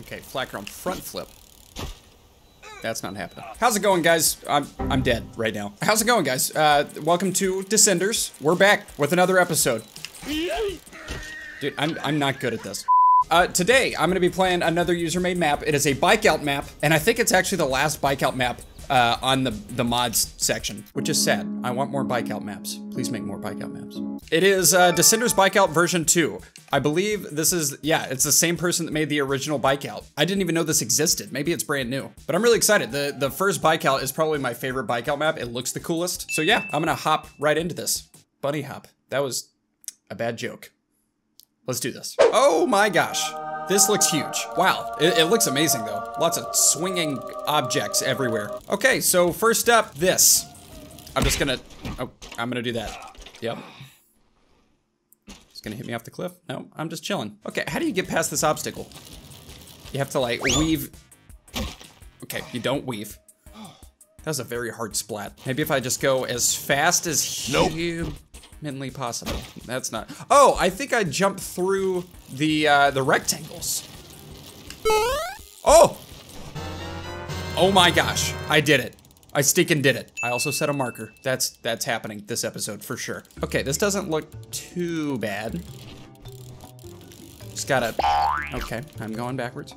Okay, flat ground front flip. That's not happening. How's it going, guys? I'm dead right now. How's it going, guys? Welcome to Descenders. We're back with another episode. Dude, I'm not good at this. Today, I'm gonna be playing another user-made map. It is a Bikeout map, and I think it's actually the last Bikeout map on the mods section, which is sad. I want more Bikeout maps. Please make more Bikeout maps. It is Descenders Bikeout version 2. I believe this is, yeah, it's the same person that made the original Bikeout. I didn't even know this existed. Maybe it's brand new, but I'm really excited. The first Bikeout is probably my favorite Bikeout map. It looks the coolest. So yeah, I'm gonna hop right into this. Bunny hop. That was a bad joke. Let's do this. Oh my gosh. This looks huge. Wow, it looks amazing though. Lots of swinging objects everywhere. Okay, so first up, this. I'm just gonna, oh, I'm gonna do that. Yep. Gonna hit me off the cliff? No, I'm just chilling. Okay, how do you get past this obstacle? You have to like weave. Okay, you don't weave. That was a very hard splat. Maybe if I just go as fast as humanly possible. That's not. Oh, I think I jumped through the rectangles. Oh! Oh my gosh, I did it. I stinkin' did it. I also set a marker. That's happening this episode for sure. Okay, this doesn't look too bad. Just gotta, okay, I'm going backwards.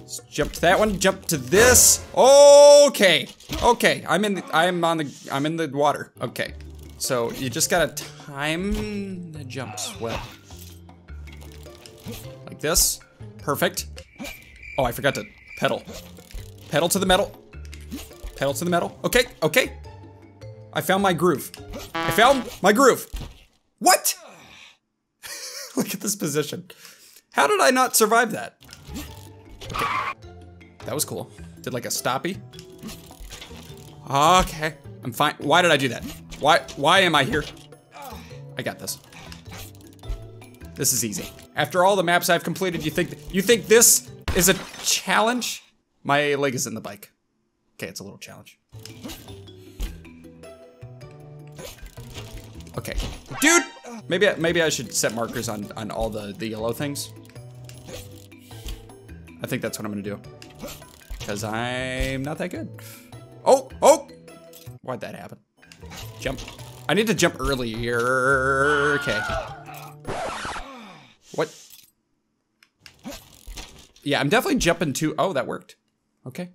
Let's jump to that one, jump to this. Okay, okay, I'm in the water. Okay, so you just gotta time the jumps well. Like this, perfect. Oh, I forgot to pedal. Pedal to the metal. Pedal to the metal. Okay, okay. I found my groove. I found my groove. What? Look at this position. How did I not survive that? Okay. That was cool. Did like a stoppie. Okay, I'm fine. Why did I do that? Why am I here? I got this. This is easy. After all the maps I've completed, you think this is a challenge? My leg is in the bike. Okay, it's a little challenge. Okay, dude! Maybe I should set markers on all the yellow things. I think that's what I'm gonna do. Cause I'm not that good. Oh, oh! Why'd that happen? Jump. I need to jump earlier. Okay. What? Yeah, I'm definitely jumping too. Oh, that worked. Okay.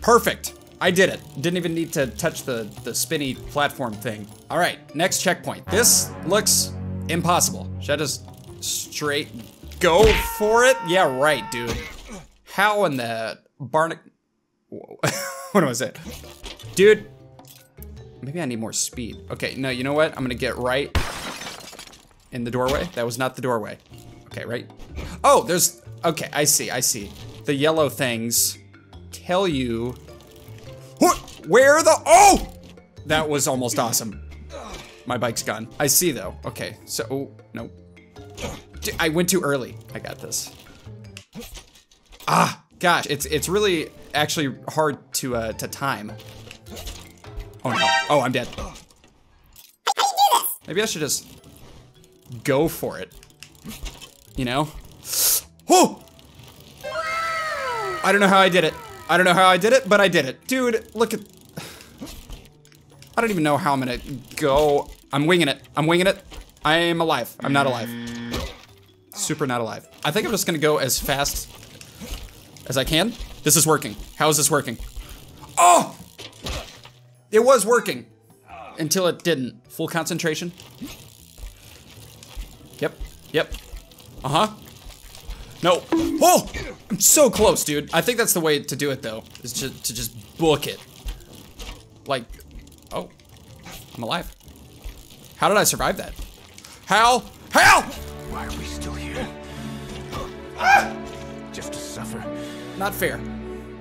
Perfect, I did it. Didn't even need to touch the spinny platform thing. All right, next checkpoint. This looks impossible. Should I just straight go for it? Yeah, right, dude. How in the barn? What am I saying? Dude, maybe I need more speed. Okay, no, you know what? I'm gonna get right in the doorway. That was not the doorway. Okay, right? Oh, there's, okay, I see. The yellow things. Tell you where the, oh, that was almost awesome. My bike's gone. I see though. Okay, so oh, no, I went too early. I got this. Ah, gosh, it's really actually hard to time. Oh no! Oh, I'm dead. Maybe I should just go for it. You know? Oh! I don't know how I did it. I don't know how I did it, but I did it. Dude, look at, I don't even know how I'm gonna go. I'm winging it, I'm winging it. I am alive, I'm not alive. Super not alive. I think I'm just gonna go as fast as I can. This is working, how is this working? Oh, it was working until it didn't. Full concentration. Yep, yep, uh-huh. No, oh, I'm so close, dude. I think that's the way to do it though, is to just book it. Like, oh, I'm alive. How did I survive that? How? Why are we still here? Ah! Just to suffer. Not fair,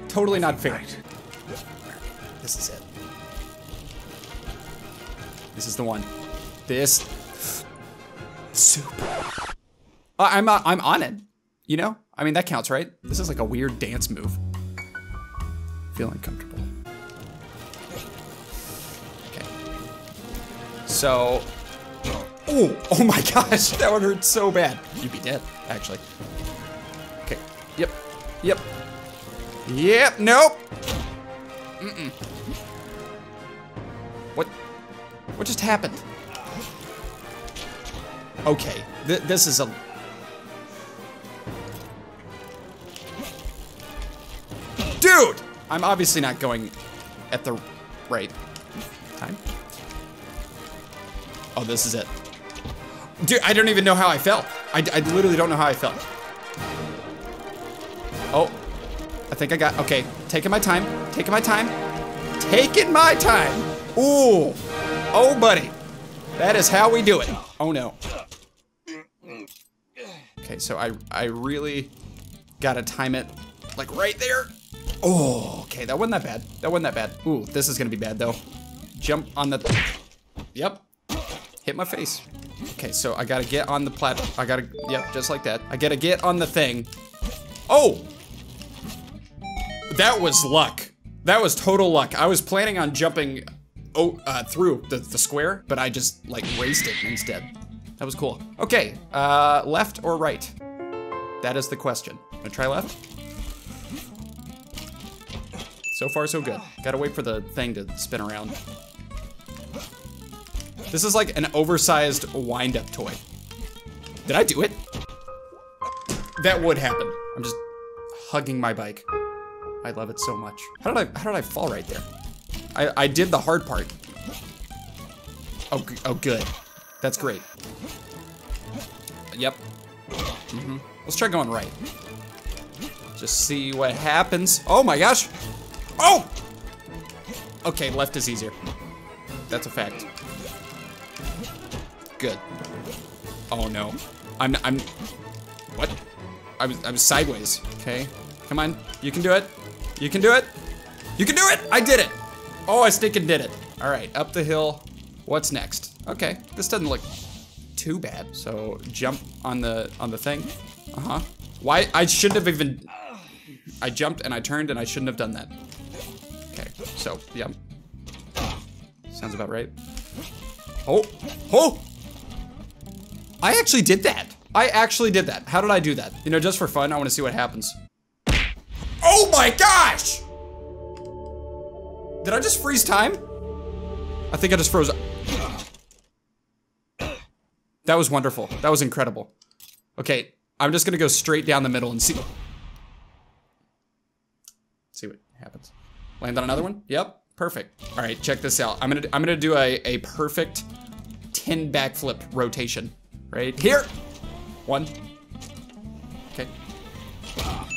totally not fair. Right. This is it. This is the one. This, super. I'm on it. You know, I mean, that counts, right? This is like a weird dance move. Feel uncomfortable. Okay. So, oh my gosh, that one hurt so bad. You'd be dead, actually. Okay, Yep. Yep. Yep. Nope. Mm-mm. What? What just happened? Okay. This is a... Dude! I'm obviously not going at the right time. Oh, this is it. Dude, I don't even know how I felt. I literally don't know how I felt. Oh, I think I got, okay. Taking my time, taking my time, taking my time. Ooh, oh buddy. That is how we do it. Oh no. Okay, so I really gotta time it like right there. Oh, okay, that wasn't that bad. That wasn't that bad. Ooh, this is gonna be bad though. Jump on the, yep. Hit my face. Okay, so I gotta get on the platform. I gotta, yep, just like that. I gotta get on the thing. Oh! That was luck. That was total luck. I was planning on jumping through the square, but I just like raced it instead. That was cool. Okay, left or right? That is the question. Wanna try left? So far, so good. Gotta wait for the thing to spin around. This is like an oversized wind-up toy. Did I do it? That would happen. I'm just hugging my bike. I love it so much. How did I fall right there? I did the hard part. Oh good. That's great. Yep. Mm-hmm. Let's try going right. Just see what happens. Oh my gosh. Oh! Okay, left is easier. That's a fact. Good. Oh no. I'm what? I was sideways. Okay. Come on. You can do it. You can do it. You can do it! I did it! Oh, I stinking did it. All right, up the hill. What's next? Okay. This doesn't look too bad. So jump on the thing. Uh-huh. Why? I shouldn't have even... I jumped and I turned and I shouldn't have done that. Okay. So, yep. Sounds about right. Oh! Oh! I actually did that. I actually did that. How did I do that? You know, just for fun, I want to see what happens. Oh my gosh! Did I just freeze time? I think I just froze. That was wonderful. That was incredible. Okay, I'm just gonna go straight down the middle and see what happens. Land on another one? Yep, perfect. All right, check this out. I'm gonna do a perfect 10 backflip rotation. Right here. One. Okay.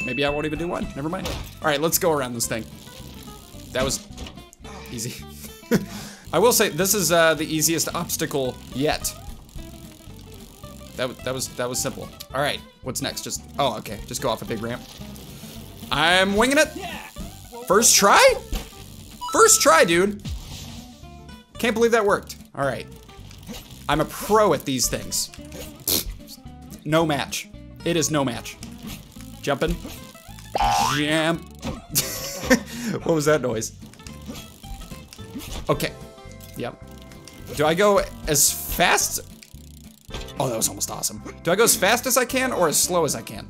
Maybe I won't even do one. Never mind. All right, let's go around this thing. That was easy. I will say this is the easiest obstacle yet. That was simple. All right, what's next? Just oh, okay. Just go off a big ramp. I'm winging it. First try? First try, dude. Can't believe that worked. All right. I'm a pro at these things. No match. It is no match. Jumping. Jump. What was that noise? Okay. Yep. Do I go as fast? Oh, that was almost awesome. Do I go as fast as I can or as slow as I can?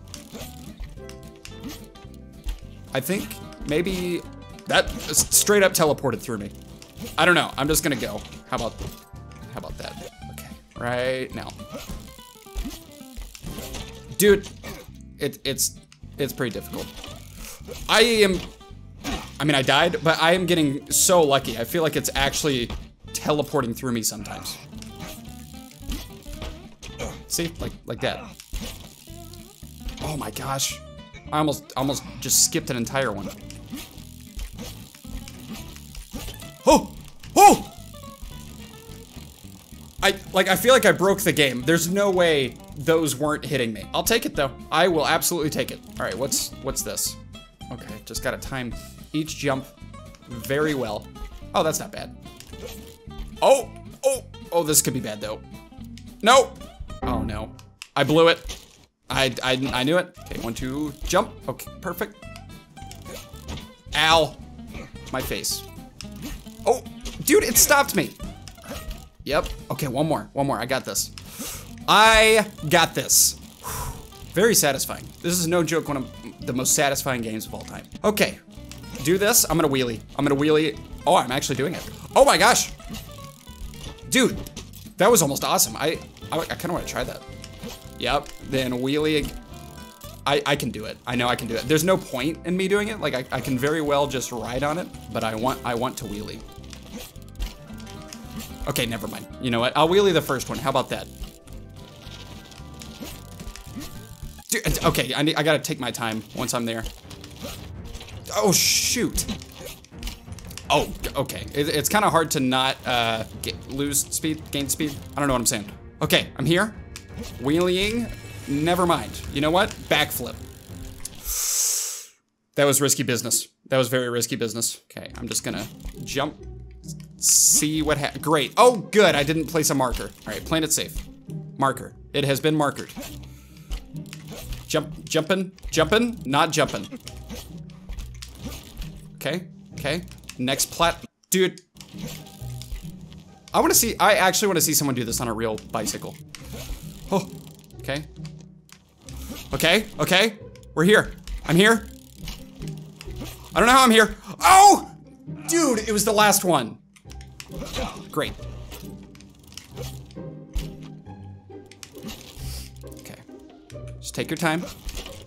I think maybe that straight up teleported through me. I don't know. I'm just gonna go. How about that? Right now. Dude, it's pretty difficult. I died, but I am getting so lucky. I feel like it's actually teleporting through me sometimes. See, like that. Oh my gosh. I almost just skipped an entire one. Oh, oh! I feel like I broke the game. There's no way those weren't hitting me. I'll take it though. I will absolutely take it. All right, what's this? Okay, just gotta time each jump very well. Oh, that's not bad. Oh, this could be bad though. No. Oh no, I blew it. I knew it. Okay, 1, 2, jump. Okay, perfect. Ow, my face. Oh, dude, it stopped me. Yep. Okay, one more. I got this. I got this. Very satisfying. This is no joke when I'm the most satisfying games of all time. Okay, do this. I'm gonna wheelie. I'm gonna wheelie. Oh, I'm actually doing it. Oh my gosh. Dude, that was almost awesome. I kind of want to try that. Yep, then wheelie. I can do it. I know I can do it. There's no point in me doing it. Like, I can very well just ride on it, but I want to wheelie. Okay, never mind. You know what? I'll wheelie the first one. How about that? Dude, okay, I gotta take my time once I'm there. Oh, shoot. Oh, okay. It's kind of hard to not lose speed, gain speed. I don't know what I'm saying. Okay, I'm here. Wheeling. Never mind. You know what? Backflip. That was risky business. That was very risky business. Okay, I'm just gonna jump. See what happens. Great. Oh, good. I didn't place a marker. All right, plan it safe. Marker. It has been markered. Jump, jumping, jumping, not jumping. Okay, okay. Next plat. Dude. I actually want to see someone do this on a real bicycle. Oh, okay. Okay, okay. We're here. I'm here. I don't know how I'm here. Oh! Dude, it was the last one. Great. Okay. Just take your time.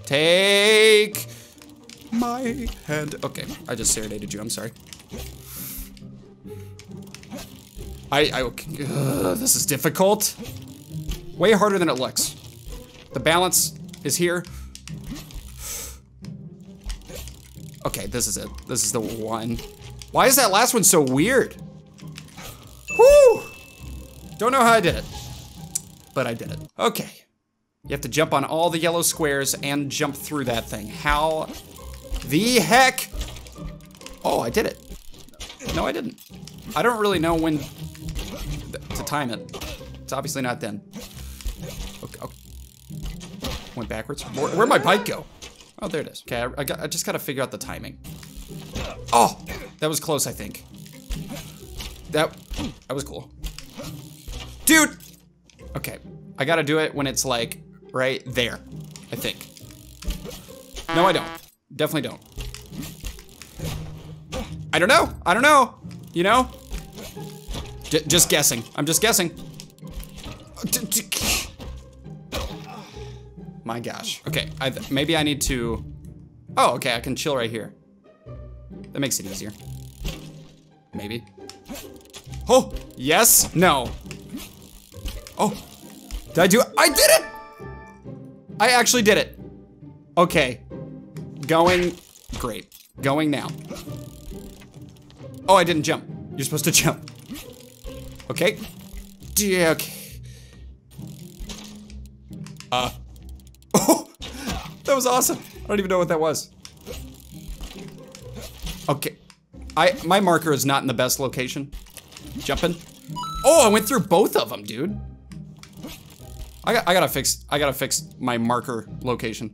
Take my hand. Okay, I just serenaded you. I'm sorry. This is difficult. Way harder than it looks. The balance is here. Okay, this is it. This is the one. Why is that last one so weird? Whoo! Don't know how I did it, but I did it. Okay. You have to jump on all the yellow squares and jump through that thing. How the heck? Oh, I did it. No, I didn't. I don't really know when to time it. It's obviously not then. Okay, okay. Went backwards. Where'd my bike go? Oh, there it is. Okay, I just gotta figure out the timing. Oh, that was close, I think. That was cool. Dude! Okay, I gotta do it when it's like right there, I think. No, I don't. Definitely don't. I don't know. I don't know. You know? Just guessing. I'm just guessing. My gosh. Okay, maybe I need to... Oh, okay, I can chill right here. That makes it easier. Maybe. Oh, yes, no. Oh, did I do it? I did it! I actually did it. Okay, going, great. Going now. Oh, I didn't jump. You're supposed to jump. Okay. Yeah, okay. Oh, that was awesome. I don't even know what that was. Okay, my marker is not in the best location. Jumping. Oh, I went through both of them, dude. I gotta fix my marker location.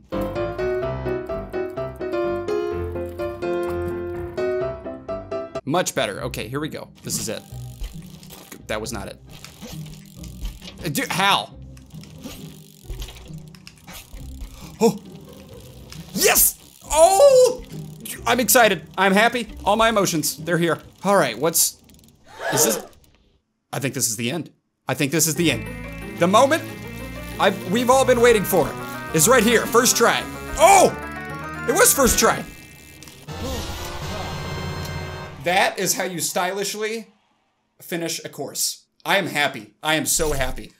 Much better. Okay, here we go. This is it. That was not it. Dude, how? Oh. Yes! Oh! I'm excited. I'm happy. All my emotions, they're here. All right, I think this is the end. I think this is the end. The moment we've all been waiting for is right here, first try. Oh! It was first try. That is how you stylishly finish a course. I am happy. I am so happy.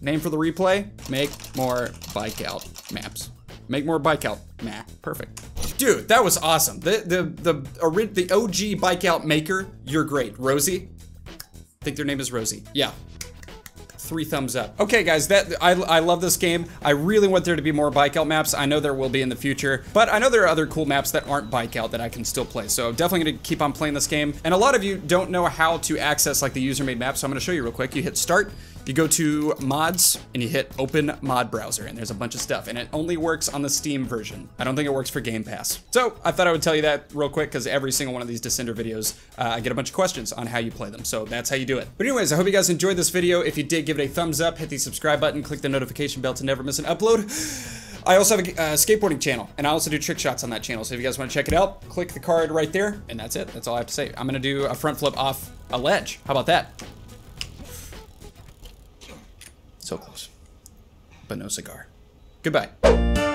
Name for the replay, make more Bikeout maps. Make more Bikeout map. Perfect. Dude, that was awesome. The OG Bikeout maker, you're great. Rosie, I think their name is Rosie. Yeah, 3 thumbs up. Okay guys, I love this game. I really want there to be more Bikeout maps. I know there will be in the future, but I know there are other cool maps that aren't Bikeout that I can still play. So I'm definitely gonna keep on playing this game. And a lot of you don't know how to access like the user-made map. So I'm gonna show you real quick. You hit start. You go to mods and you hit open mod browser and there's a bunch of stuff and it only works on the Steam version. I don't think it works for Game Pass. So I thought I would tell you that real quick because every single one of these Descender videos, I get a bunch of questions on how you play them. So that's how you do it. But anyways, I hope you guys enjoyed this video. If you did, give it a thumbs up, hit the subscribe button, click the notification bell to never miss an upload. I also have a skateboarding channel, and I also do trick shots on that channel. So if you guys want to check it out, click the card right there, and that's it. That's all I have to say. I'm going to do a front flip off a ledge. How about that? So close, but no cigar. Goodbye.